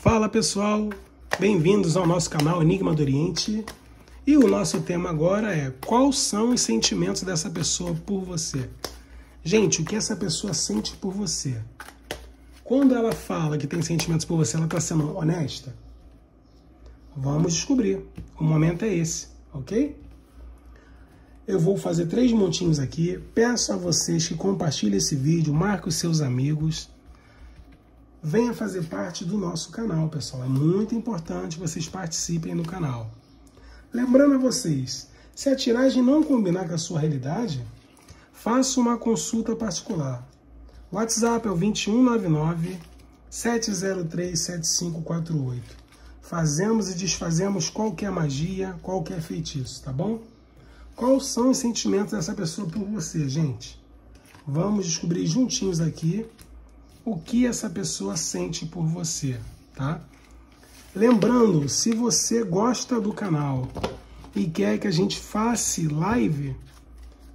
Fala pessoal, bem-vindos ao nosso canal Enigma do Oriente. E o nosso tema agora é: quais são os sentimentos dessa pessoa por você? Gente, o que essa pessoa sente por você? Quando ela fala que tem sentimentos por você, ela está sendo honesta? Vamos descobrir. O momento é esse, ok? Eu vou fazer 3 montinhos aqui. Peço a vocês que compartilhem esse vídeo, marquem os seus amigos. Venha fazer parte do nosso canal, pessoal. É muito importante que vocês participem no canal. Lembrando a vocês, se a tiragem não combinar com a sua realidade, faça uma consulta particular. O WhatsApp é o 2199-703-7548. Fazemos e desfazemos qualquer magia, qualquer feitiço, tá bom? Quais são os sentimentos dessa pessoa por você, gente? Vamos descobrir juntinhos aqui o que essa pessoa sente por você, tá? Lembrando, se você gosta do canal e quer que a gente faça live,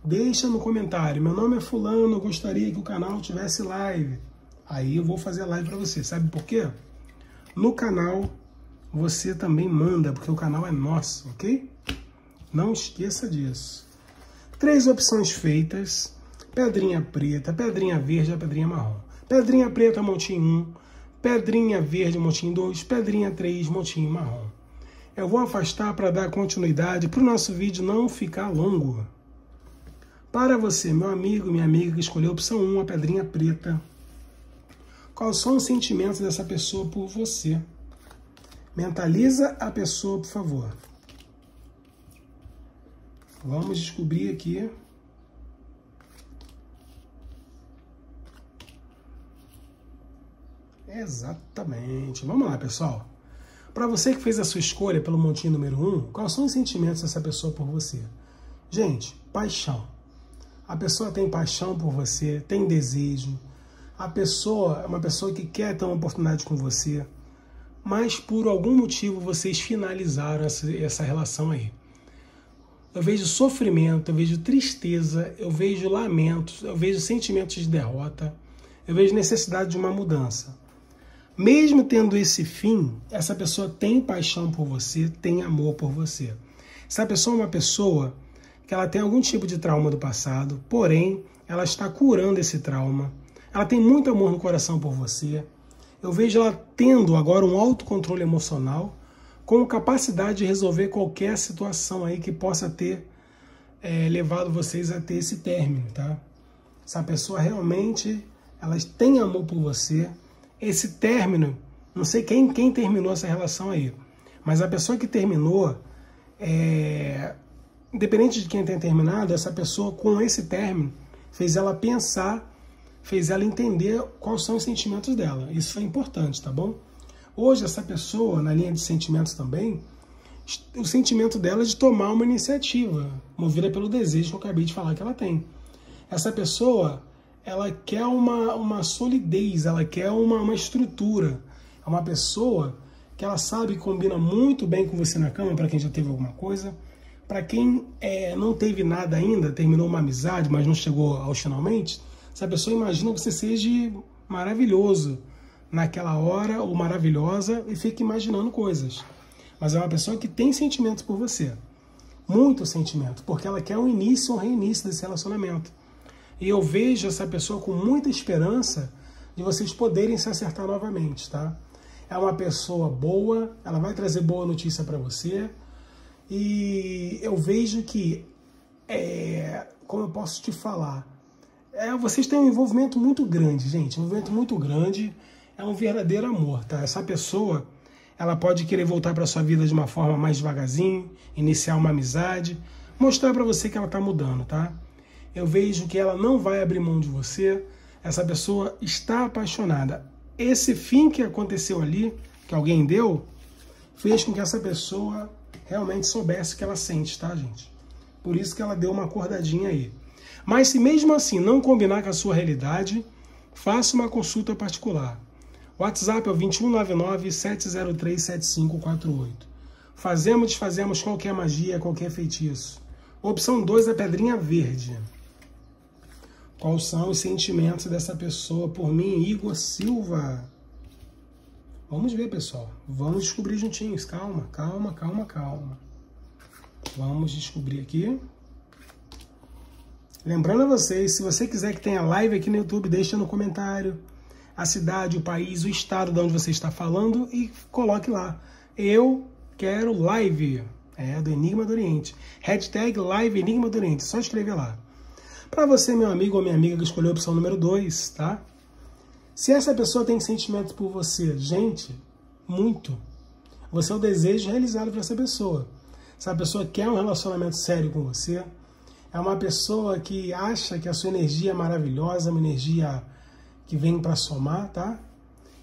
deixa no comentário: meu nome é fulano, eu gostaria que o canal tivesse live. Aí eu vou fazer live para você, sabe por quê? No canal você também manda, porque o canal é nosso, ok? Não esqueça disso. 3 opções feitas: pedrinha preta, pedrinha verde e pedrinha marrom. Pedrinha preta, montinho 1, pedrinha verde, montinho 2, pedrinha 3, montinho marrom. Eu vou afastar para dar continuidade, para o nosso vídeo não ficar longo. Para você, meu amigo, minha amiga, que escolheu a opção 1, a pedrinha preta, quais são os sentimentos dessa pessoa por você? Mentaliza a pessoa, por favor. Vamos descobrir aqui. Exatamente. Vamos lá, pessoal. Para você que fez a sua escolha pelo montinho número 1, quais são os sentimentos dessa pessoa por você? Gente, paixão. A pessoa tem paixão por você, tem desejo. A pessoa é uma pessoa que quer ter uma oportunidade com você, mas por algum motivo vocês finalizaram essa relação aí. Eu vejo sofrimento, eu vejo tristeza, eu vejo lamentos, eu vejo sentimentos de derrota, eu vejo necessidade de uma mudança. Mesmo tendo esse fim, essa pessoa tem paixão por você, tem amor por você. Essa pessoa é uma pessoa que ela tem algum tipo de trauma do passado, porém, ela está curando esse trauma. Ela tem muito amor no coração por você. Eu vejo ela tendo agora um autocontrole emocional, com capacidade de resolver qualquer situação aí que possa ter levado vocês a ter esse término, tá? Essa pessoa realmente, ela tem amor por você. Esse término, não sei quem terminou essa relação aí, mas a pessoa que terminou, independente de quem tenha terminado, essa pessoa com esse término fez ela pensar, fez ela entender quais são os sentimentos dela. Isso é importante, tá bom? Hoje, essa pessoa, na linha de sentimentos também, o sentimento dela é de tomar uma iniciativa, movida pelo desejo que eu acabei de falar que ela tem. Essa pessoa, ela quer uma solidez, ela quer uma estrutura. É uma pessoa que ela sabe que combina muito bem com você na cama, para quem já teve alguma coisa. Para quem não teve nada ainda, terminou uma amizade, mas não chegou aos finalmente, essa pessoa imagina que você seja maravilhoso naquela hora, ou maravilhosa, e fica imaginando coisas. Mas é uma pessoa que tem sentimento por você. Muito sentimento, porque ela quer um início, um reinício desse relacionamento. E eu vejo essa pessoa com muita esperança de vocês poderem se acertar novamente, tá? É uma pessoa boa, ela vai trazer boa notícia para você. E eu vejo que, como eu posso te falar, vocês têm um envolvimento muito grande, gente. Um envolvimento muito grande. É um verdadeiro amor, tá? Essa pessoa, ela pode querer voltar para sua vida de uma forma mais devagarzinho, iniciar uma amizade, mostrar para você que ela tá mudando, tá? Eu vejo que ela não vai abrir mão de você, essa pessoa está apaixonada. Esse fim que aconteceu ali, que alguém deu, fez com que essa pessoa realmente soubesse o que ela sente, tá, gente? Por isso que ela deu uma acordadinha aí. Mas se mesmo assim não combinar com a sua realidade, faça uma consulta particular. O WhatsApp é o 2199-703-7548. Fazemos, desfazemos qualquer magia, qualquer feitiço. Opção 2, a pedrinha verde. Quais são os sentimentos dessa pessoa por mim, Igor Silva? Vamos ver, pessoal. Vamos descobrir juntinhos. Calma, calma, calma, calma. Vamos descobrir aqui. Lembrando a vocês, se você quiser que tenha live aqui no YouTube, deixa no comentário a cidade, o país, o estado de onde você está falando e coloque lá. Eu quero live. É, do Enigma do Oriente. Hashtag live Enigma do Oriente. Só escrever lá. Para você, meu amigo ou minha amiga, que escolheu a opção número 2, tá? Se essa pessoa tem sentimento por você, gente, muito. Você é o desejo realizado para essa pessoa. Essa pessoa quer um relacionamento sério com você. É uma pessoa que acha que a sua energia é maravilhosa, uma energia que vem para somar, tá?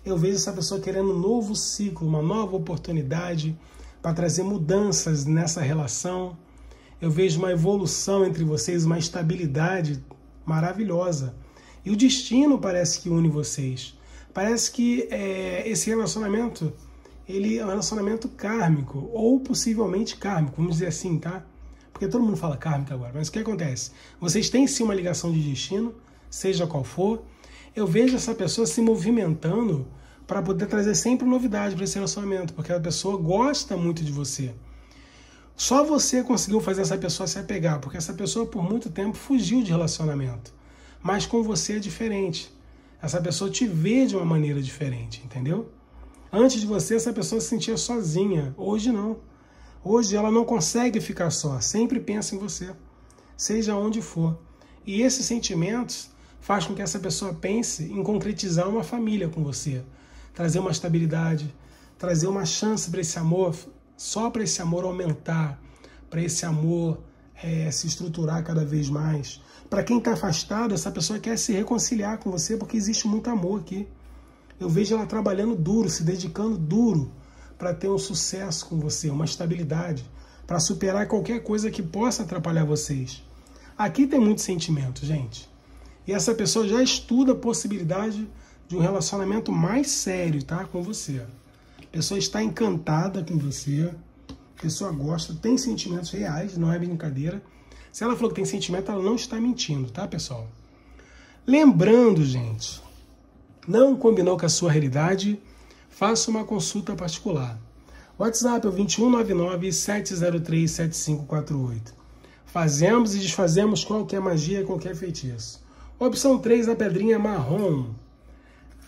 Eu vejo essa pessoa querendo um novo ciclo, uma nova oportunidade para trazer mudanças nessa relação. Eu vejo uma evolução entre vocês, uma estabilidade maravilhosa. E o destino parece que une vocês. Parece que esse relacionamento, ele é um relacionamento kármico, ou possivelmente kármico, vamos dizer assim, tá? Porque todo mundo fala kármico agora, mas o que acontece? Vocês têm sim uma ligação de destino, seja qual for. Eu vejo essa pessoa se movimentando para poder trazer sempre novidade para esse relacionamento, porque a pessoa gosta muito de você. Só você conseguiu fazer essa pessoa se apegar, porque essa pessoa por muito tempo fugiu de relacionamento. Mas com você é diferente. Essa pessoa te vê de uma maneira diferente, entendeu? Antes de você, essa pessoa se sentia sozinha. Hoje não. Hoje ela não consegue ficar só. Sempre pensa em você, seja onde for. E esses sentimentos faz com que essa pessoa pense em concretizar uma família com você. Trazer uma estabilidade, trazer uma chance para esse amor, só para esse amor aumentar, para esse amor se estruturar cada vez mais. Para quem está afastado, essa pessoa quer se reconciliar com você porque existe muito amor aqui. Eu vejo ela trabalhando duro, se dedicando duro para ter um sucesso com você, uma estabilidade, para superar qualquer coisa que possa atrapalhar vocês. Aqui tem muito sentimento, gente. E essa pessoa já estuda a possibilidade de um relacionamento mais sério, tá? Com você. A pessoa está encantada com você, a pessoa gosta, tem sentimentos reais, não é brincadeira. Se ela falou que tem sentimento, ela não está mentindo, tá, pessoal? Lembrando, gente, não combinou com a sua realidade? Faça uma consulta particular. WhatsApp é o 2199-703-7548. Fazemos e desfazemos qualquer magia, qualquer feitiço. Opção 3, a pedrinha marrom.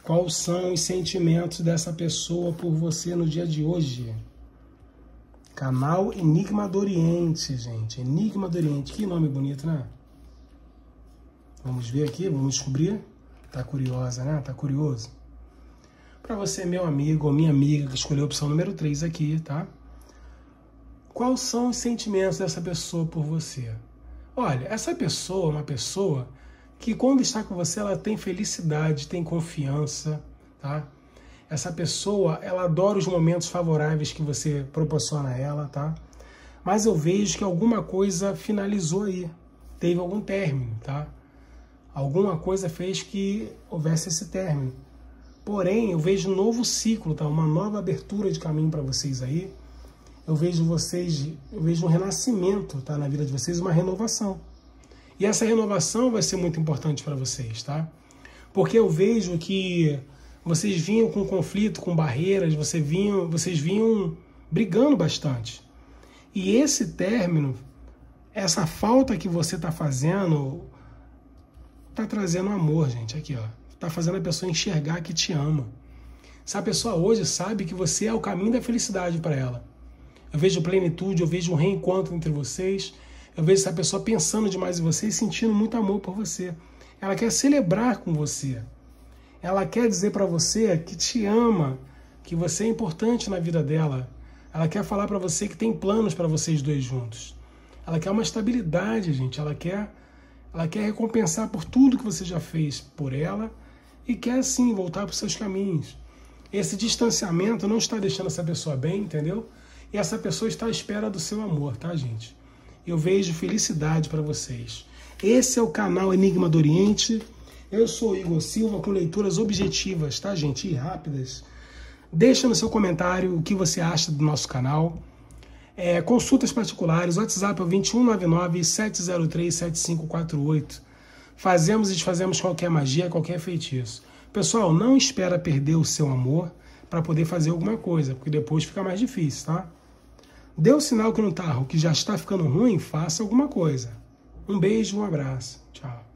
Quais são os sentimentos dessa pessoa por você no dia de hoje? Canal Enigma do Oriente, gente. Enigma do Oriente. Que nome bonito, né? Vamos ver aqui, vamos descobrir. Tá curiosa, né? Tá curioso? Para você, meu amigo ou minha amiga, que escolheu a opção número 3 aqui, tá? Quais são os sentimentos dessa pessoa por você? Olha, essa pessoa é uma pessoa que quando está com você, ela tem felicidade, tem confiança, tá? Essa pessoa, ela adora os momentos favoráveis que você proporciona a ela, tá? Mas eu vejo que alguma coisa finalizou aí. Teve algum término, tá? Alguma coisa fez que houvesse esse término. Porém, eu vejo um novo ciclo, tá? Uma nova abertura de caminho para vocês aí. Eu vejo um renascimento, tá? Na vida de vocês, uma renovação. E essa renovação vai ser muito importante para vocês, tá? Porque eu vejo que vocês vinham com conflito, com barreiras, vocês vinham brigando bastante. E esse término, essa falta que você está fazendo, está trazendo amor, gente. Aqui, ó. Está fazendo a pessoa enxergar que te ama. Essa pessoa hoje sabe que você é o caminho da felicidade para ela. Eu vejo plenitude, eu vejo um reencontro entre vocês. Eu vejo essa pessoa pensando demais em você e sentindo muito amor por você. Ela quer celebrar com você. Ela quer dizer para você que te ama, que você é importante na vida dela. Ela quer falar para você que tem planos para vocês dois juntos. Ela quer uma estabilidade, gente. Ela quer recompensar por tudo que você já fez por ela e quer, sim, voltar para os seus caminhos. Esse distanciamento não está deixando essa pessoa bem, entendeu? E essa pessoa está à espera do seu amor, tá, gente? Eu vejo felicidade para vocês. Esse é o canal Enigma do Oriente. Eu sou Igor Silva, com leituras objetivas, tá, gente? E rápidas. Deixa no seu comentário o que você acha do nosso canal. Consultas particulares, WhatsApp é o 2199-703-7548. Fazemos e desfazemos qualquer magia, qualquer feitiço. Pessoal, não espera perder o seu amor para poder fazer alguma coisa, porque depois fica mais difícil, tá? Deu sinal que não tá, que já está ficando ruim, faça alguma coisa. Um beijo, um abraço, tchau.